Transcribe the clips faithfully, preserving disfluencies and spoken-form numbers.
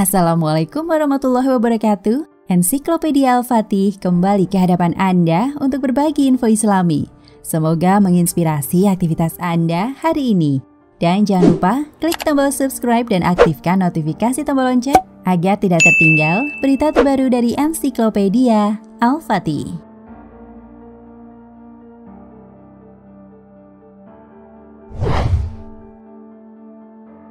Assalamualaikum warahmatullahi wabarakatuh. Ensiklopedia Al-Fatih kembali ke hadapan Anda untuk berbagi info Islami. Semoga menginspirasi aktivitas Anda hari ini. Dan jangan lupa klik tombol subscribe dan aktifkan notifikasi tombol lonceng agar tidak tertinggal berita terbaru dari Ensiklopedia Al-Fatih.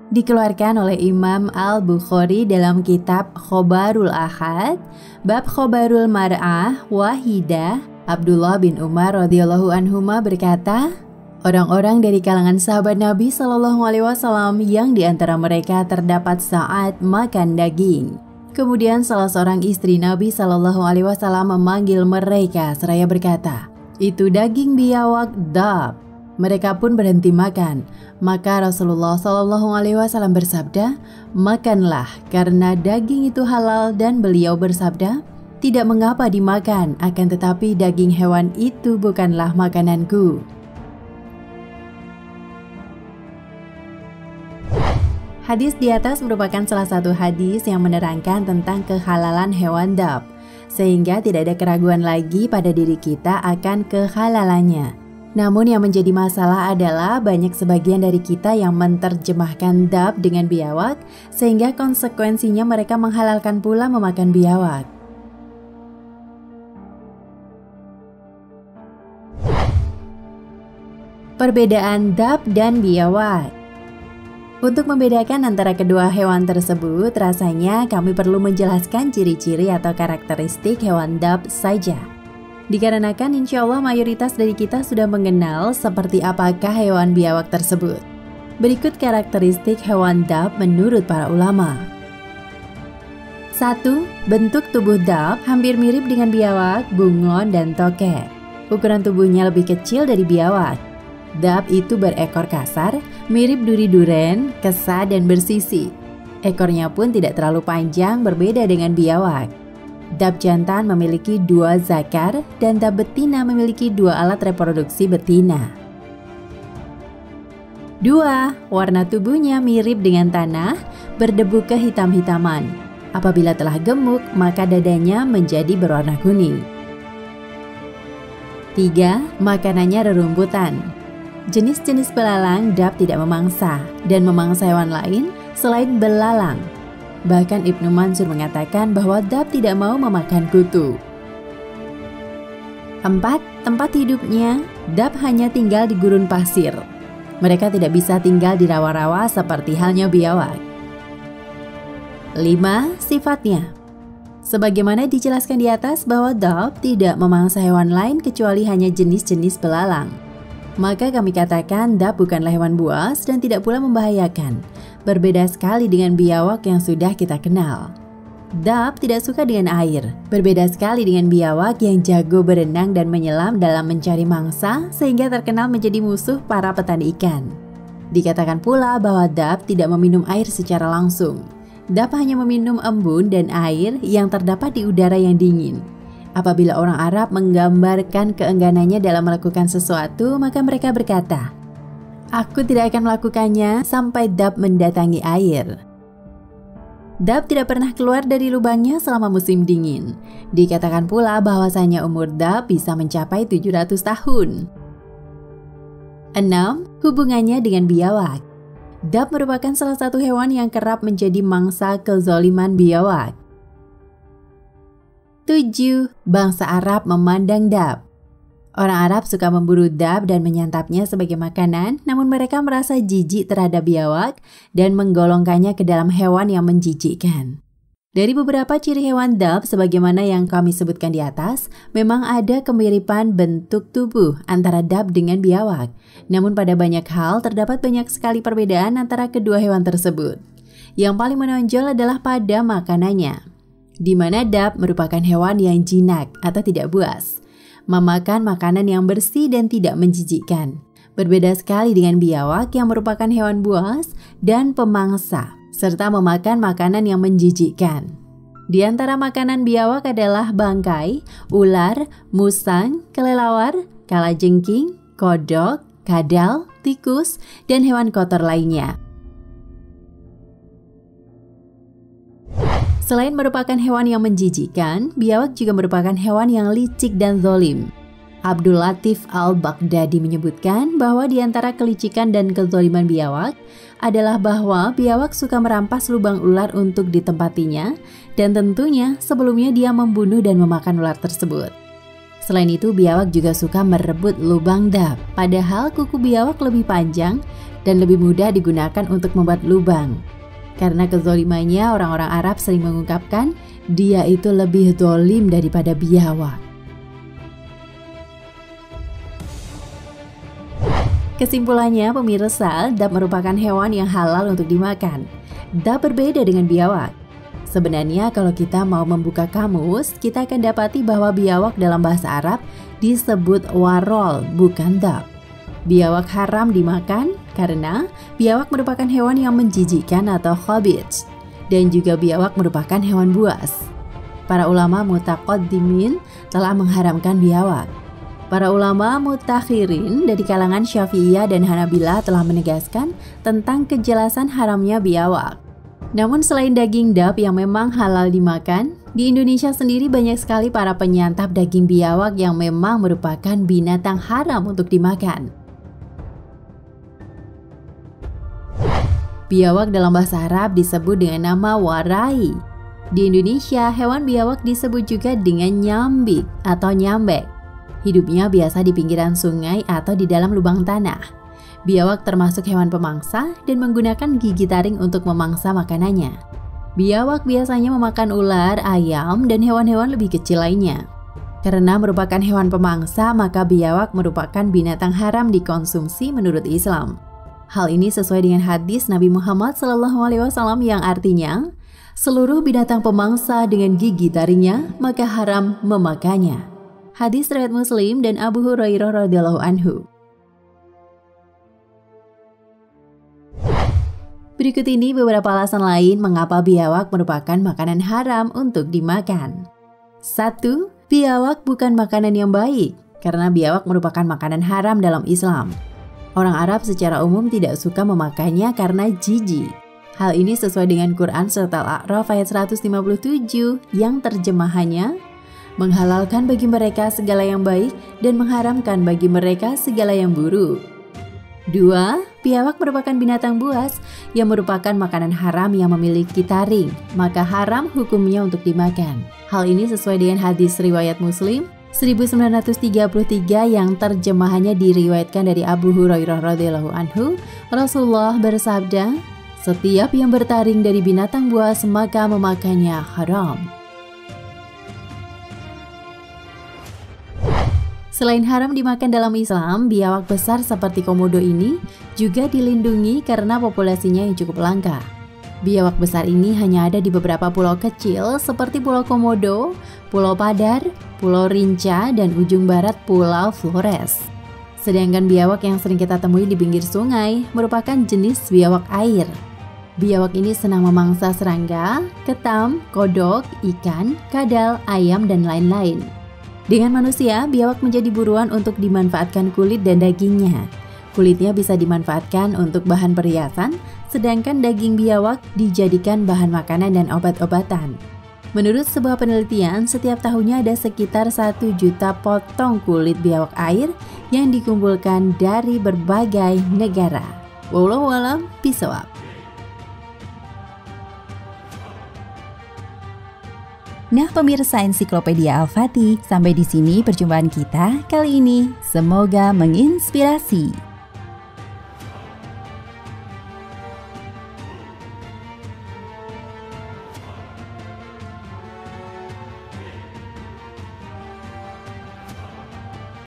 Dikeluarkan oleh Imam Al Bukhari dalam kitab Khabarul Ahad, bab Khabarul Mar'ah Waahidah, Abdullah bin Umar radhiyallahu anhuma berkata, orang-orang dari kalangan sahabat Nabi Shallallahu Alaihi Wasallam yang diantara mereka terdapat Sa'ad makan daging. Kemudian salah seorang istri Nabi Shallallahu Alaihi Wasallam memanggil mereka seraya berkata, itu daging biawak dhab. Mereka pun berhenti makan. Maka Rasulullah shallallahu alaihi wasallam bersabda, makanlah karena daging itu halal, dan beliau bersabda, tidak mengapa dimakan, akan tetapi daging hewan itu bukanlah makananku. Hadis di atas merupakan salah satu hadis yang menerangkan tentang kehalalan hewan dhab, sehingga tidak ada keraguan lagi pada diri kita akan kehalalannya. Namun yang menjadi masalah adalah banyak sebagian dari kita yang menerjemahkan dhab dengan biawak, sehingga konsekuensinya mereka menghalalkan pula memakan biawak. Perbedaan dhab dan biawak. Untuk membedakan antara kedua hewan tersebut, rasanya kami perlu menjelaskan ciri-ciri atau karakteristik hewan dhab saja. Dikarenakan insya Allah mayoritas dari kita sudah mengenal seperti apakah hewan biawak tersebut. Berikut karakteristik hewan dhab menurut para ulama. satu. Bentuk tubuh dhab hampir mirip dengan biawak, bunglon, dan tokek. Ukuran tubuhnya lebih kecil dari biawak. Dhab itu berekor kasar, mirip duri duren, kesa, dan bersisi. Ekornya pun tidak terlalu panjang, berbeda dengan biawak. Dhab jantan memiliki dua zakar dan dhab betina memiliki dua alat reproduksi betina. Dua. Warna tubuhnya mirip dengan tanah, berdebu kehitam-hitaman. Apabila telah gemuk, maka dadanya menjadi berwarna kuning. Tiga. Makanannya rerumputan. Jenis-jenis belalang dhab tidak memangsa dan memangsa hewan lain selain belalang. Bahkan Ibnu Mansur mengatakan bahwa dhab tidak mau memakan kutu. Empat. Tempat hidupnya, dhab hanya tinggal di gurun pasir. Mereka tidak bisa tinggal di rawa-rawa seperti halnya biawak. Lima. Sifatnya. Sebagaimana dijelaskan di atas bahwa dhab tidak memangsa hewan lain kecuali hanya jenis-jenis belalang. Maka kami katakan dhab bukanlah hewan buas dan tidak pula membahayakan. Berbeda sekali dengan biawak yang sudah kita kenal. Dhab tidak suka dengan air, berbeda sekali dengan biawak yang jago berenang dan menyelam dalam mencari mangsa sehingga terkenal menjadi musuh para petani ikan. Dikatakan pula bahwa dhab tidak meminum air secara langsung. Dhab hanya meminum embun dan air yang terdapat di udara yang dingin. Apabila orang Arab menggambarkan keengganannya dalam melakukan sesuatu, maka mereka berkata, aku tidak akan melakukannya sampai dhab mendatangi air. Dhab tidak pernah keluar dari lubangnya selama musim dingin. Dikatakan pula bahwasanya umur dhab bisa mencapai tujuh ratus tahun. Enam. Hubungannya dengan biawak. Dhab merupakan salah satu hewan yang kerap menjadi mangsa kezaliman biawak. Tujuh. Bangsa Arab memandang dhab. Orang Arab suka memburu dhab dan menyantapnya sebagai makanan, namun mereka merasa jijik terhadap biawak dan menggolongkannya ke dalam hewan yang menjijikkan. Dari beberapa ciri hewan dhab sebagaimana yang kami sebutkan di atas, memang ada kemiripan bentuk tubuh antara dhab dengan biawak. Namun pada banyak hal terdapat banyak sekali perbedaan antara kedua hewan tersebut. Yang paling menonjol adalah pada makanannya, di mana dhab merupakan hewan yang jinak atau tidak buas, memakan makanan yang bersih dan tidak menjijikkan. Berbeda sekali dengan biawak yang merupakan hewan buas dan pemangsa, serta memakan makanan yang menjijikkan. Di antara makanan biawak adalah bangkai, ular, musang, kelelawar, kalajengking, kodok, kadal, tikus, dan hewan kotor lainnya. Selain merupakan hewan yang menjijikan, biawak juga merupakan hewan yang licik dan zolim. Abdul Latif al-Baghdadi menyebutkan bahwa di antara kelicikan dan kezoliman biawak adalah bahwa biawak suka merampas lubang ular untuk ditempatinya, dan tentunya sebelumnya dia membunuh dan memakan ular tersebut. Selain itu, biawak juga suka merebut lubang dhab, padahal kuku biawak lebih panjang dan lebih mudah digunakan untuk membuat lubang. Karena kezolimannya, orang-orang Arab sering mengungkapkan dia itu lebih zolim daripada biawak. Kesimpulannya, pemirsa, dhab merupakan hewan yang halal untuk dimakan. Dhab berbeda dengan biawak. Sebenarnya kalau kita mau membuka kamus, kita akan dapati bahwa biawak dalam bahasa Arab disebut warol, bukan dhab. Biawak haram dimakan karena biawak merupakan hewan yang menjijikan atau khabits, dan juga biawak merupakan hewan buas. Para ulama mutaqaddimin telah mengharamkan biawak. Para ulama mutakhirin dari kalangan Syafi'iyah dan Hanabilah telah menegaskan tentang kejelasan haramnya biawak. Namun selain daging dhab yang memang halal dimakan, di Indonesia sendiri banyak sekali para penyantap daging biawak yang memang merupakan binatang haram untuk dimakan. Biawak dalam bahasa Arab disebut dengan nama warai. Di Indonesia, hewan biawak disebut juga dengan nyambik atau nyambek. Hidupnya biasa di pinggiran sungai atau di dalam lubang tanah. Biawak termasuk hewan pemangsa dan menggunakan gigi taring untuk memangsa makanannya. Biawak biasanya memakan ular, ayam, dan hewan-hewan lebih kecil lainnya. Karena merupakan hewan pemangsa, maka biawak merupakan binatang haram dikonsumsi menurut Islam. Hal ini sesuai dengan hadis Nabi Muhammad shallallahu alaihi wasallam yang artinya, seluruh binatang pemangsa dengan gigi taringnya, maka haram memakannya. Hadis riwayat Muslim dan Abu Hurairah radhiyallahu anhu. Berikut ini beberapa alasan lain mengapa biawak merupakan makanan haram untuk dimakan. Satu, biawak bukan makanan yang baik, karena biawak merupakan makanan haram dalam Islam. Orang Arab secara umum tidak suka memakannya karena jijik. Hal ini sesuai dengan Quran serta al-A'raf ayat seratus lima puluh tujuh yang terjemahannya menghalalkan bagi mereka segala yang baik dan mengharamkan bagi mereka segala yang buruk. Dua, biawak merupakan binatang buas yang merupakan makanan haram yang memiliki taring, maka haram hukumnya untuk dimakan. Hal ini sesuai dengan hadis riwayat Muslim seribu sembilan ratus tiga puluh tiga yang terjemahannya diriwayatkan dari Abu Hurairah radhiyallahu anhu, Rasulullah bersabda, "Setiap yang bertaring dari binatang buas maka memakannya haram." Selain haram dimakan dalam Islam, biawak besar seperti komodo ini juga dilindungi karena populasinya yang cukup langka. Biawak besar ini hanya ada di beberapa pulau kecil seperti Pulau Komodo, Pulau Padar, Pulau Rinca, dan ujung barat Pulau Flores. Sedangkan biawak yang sering kita temui di pinggir sungai merupakan jenis biawak air. Biawak ini senang memangsa serangga, ketam, kodok, ikan, kadal, ayam, dan lain-lain. Dengan manusia, biawak menjadi buruan untuk dimanfaatkan kulit dan dagingnya. Kulitnya bisa dimanfaatkan untuk bahan perhiasan, sedangkan daging biawak dijadikan bahan makanan dan obat-obatan. Menurut sebuah penelitian, setiap tahunnya ada sekitar satu juta potong kulit biawak air yang dikumpulkan dari berbagai negara. Wallahu a'lam bishawab. Nah pemirsa Ensiklopedia Al-Fatih, sampai di sini perjumpaan kita kali ini. Semoga menginspirasi.